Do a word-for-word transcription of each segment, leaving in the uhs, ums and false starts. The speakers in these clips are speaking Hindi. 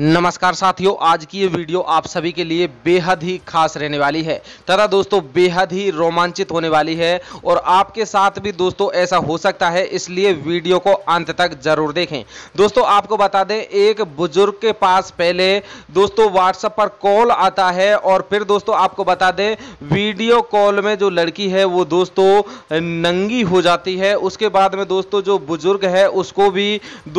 नमस्कार साथियों, आज की ये वीडियो आप सभी के लिए बेहद ही खास रहने वाली है तथा दोस्तों बेहद ही रोमांचित होने वाली है और आपके साथ भी दोस्तों ऐसा हो सकता है, इसलिए वीडियो को अंत तक जरूर देखें। दोस्तों आपको बता दें, एक बुजुर्ग के पास पहले दोस्तों व्हाट्सएप पर कॉल आता है और फिर दोस्तों आपको बता दें वीडियो कॉल में जो लड़की है वो दोस्तों नंगी हो जाती है। उसके बाद में दोस्तों जो बुजुर्ग है उसको भी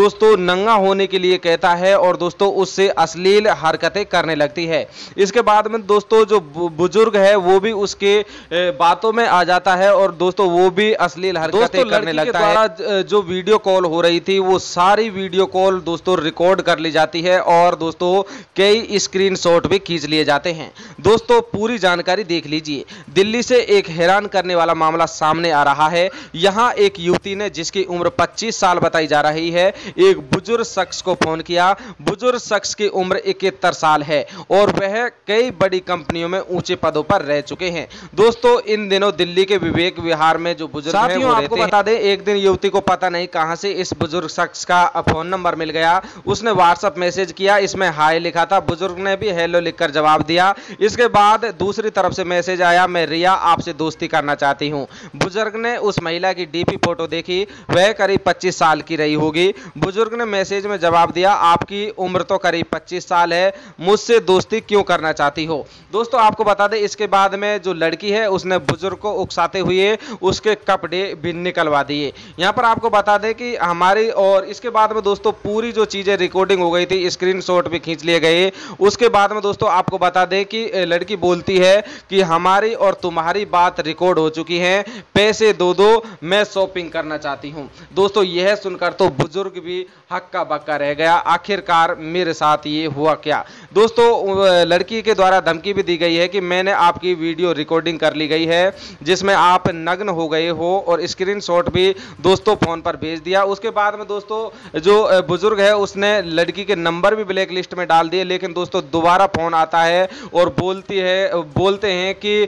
दोस्तों नंगा होने के लिए कहता है और दोस्तों उससे अश्लील हरकतें करने लगती है। इसके बाद में दोस्तों जो बुजुर्ग है वो भी उसके बातों में आ जाता है और दोस्तों वो भी अश्लील हरकतें करने लगता है। जो वीडियो कॉल हो रही थी वो सारी वीडियो कॉल दोस्तों रिकॉर्ड कर ली जाती है और दोस्तों कई स्क्रीनशॉट भी खींच लिए जाते हैं। दोस्तों पूरी जानकारी देख लीजिए। दिल्ली से एक हैरान करने वाला मामला सामने आ रहा है। यहाँ एक युवती ने, जिसकी उम्र पच्चीस साल बताई जा रही है, एक बुजुर्ग शख्स को फोन किया। बुजुर्ग शख्स की उम्र इकहत्तर साल है और वह कई बड़ी कंपनियों में ऊंचे पदों पर रह चुके हैं। दोस्तों इन दिनों दिल्ली के विवेक विहार में जो बुजुर्ग हैं वो रहते हैं। बता दें, एक दिन युवती को पता नहीं कहां से इस बुजुर्ग शख्स का फोन नंबर मिल गया। उसने व्हाट्सएप मैसेज किया, इसमें हाय लिखा था। बुजुर्ग ने भी हेलो लिखकर जवाब दिया। इसके बाद दूसरी तरफ से मैसेज आया, मैं रिया आपसे दोस्ती करना चाहती हूँ। बुजुर्ग ने उस महिला की डीपी फोटो देखी, वह करीब पच्चीस साल की रही होगी। बुजुर्ग ने मैसेज में जवाब दिया, आपकी उम्र तो करीब पच्चीस साल है, मुझसे दोस्ती क्यों करना चाहती हो। दोस्तों आपको बता दें, इसके बाद में जो लड़की है उसने बुजुर्ग को उकसाते हुए उसके कपड़े भी निकलवा दिए। यहाँ पर आपको बता दें कि हमारी, और इसके बाद में दोस्तों पूरी जो चीज़ें रिकॉर्डिंग हो गई थी, स्क्रीनशॉट भी खींच लिए गए। उसके बाद में दोस्तों आपको बता दें कि लड़की बोलती है कि हमारी और तुम्हारी बात रिकॉर्ड हो चुकी है, पैसे दो दो, मैं शॉपिंग करना चाहती हूँ। दोस्तों यह सुनकर तो बुजुर्ग भी हक्का बक्का रह गया, आखिरकार मेरे साथ ये हुआ क्या। दोस्तों लड़की के द्वारा धमकी भी दी गई है कि मैंने आपकी वीडियो रिकॉर्डिंग कर ली गई है जिसमें आप नग्न हो गए हो, और स्क्रीनशॉट भी दोस्तों फोन पर भेज दिया। उसके बाद में दोस्तों जो बुजुर्ग है उसने लड़की के नंबर भी ब्लैक लिस्ट में डाल दिए, लेकिन दोस्तों दोबारा फोन आता है और बोलती है बोलते हैं कि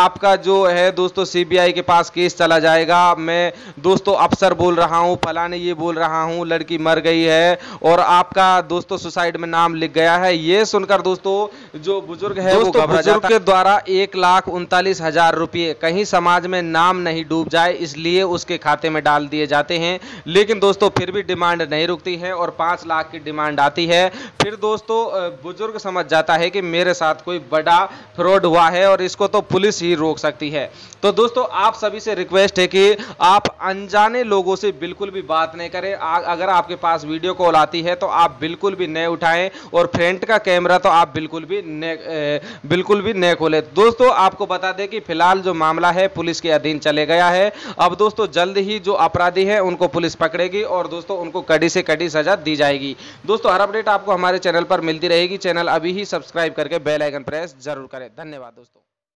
आपका जो है दोस्तों सीबीआई के पास केस चला जाएगा, मैं दोस्तों अफसर बोल रहा हूँ, फलाने ये बोल रहा हूँ, लड़की मर गई है और आपका दोस्तों सुसाइड में नाम लिख गया है। ये सुनकर दोस्तों जो बुजुर्ग है वो घबरा जाता है। द्वारा एक लाख उनतालीस हजार रुपये कहीं समाज में नाम नहीं डूब जाए इसलिए उसके खाते में डाल दिए जाते हैं, लेकिन दोस्तों फिर भी डिमांड नहीं रुकती है और पांच लाख की डिमांड आती है। फिर दोस्तों बुजुर्ग समझ जाता है कि मेरे साथ कोई बड़ा फ्रॉड हुआ है और इसको तो पुलिस ही रोक सकती है। तो दोस्तों आप सभी से रिक्वेस्ट है कि आप अनजाने लोगों से बिल्कुल भी बात नहीं करें। अगर आपके पास वीडियो कॉल आती है तो आप बिल्कुल भी न उठाएं और फ्रंट का कैमरा तो आप बिल्कुल भी न बिल्कुल भी न खोलें। दोस्तों आपको बता दें कि फिलहाल जो मामला है पुलिस के अधीन चले गया है। अब दोस्तों जल्द ही जो अपराधी है उनको पुलिस पकड़ेगी और दोस्तों उनको कड़ी से कड़ी सजा दी जाएगी। दोस्तों हर अपडेट आपको हमारे चैनल पर मिलती रहेगी। चैनल अभी ही सब्सक्राइब करके बेल आइकन प्रेस जरूर करें। धन्यवाद दोस्तों।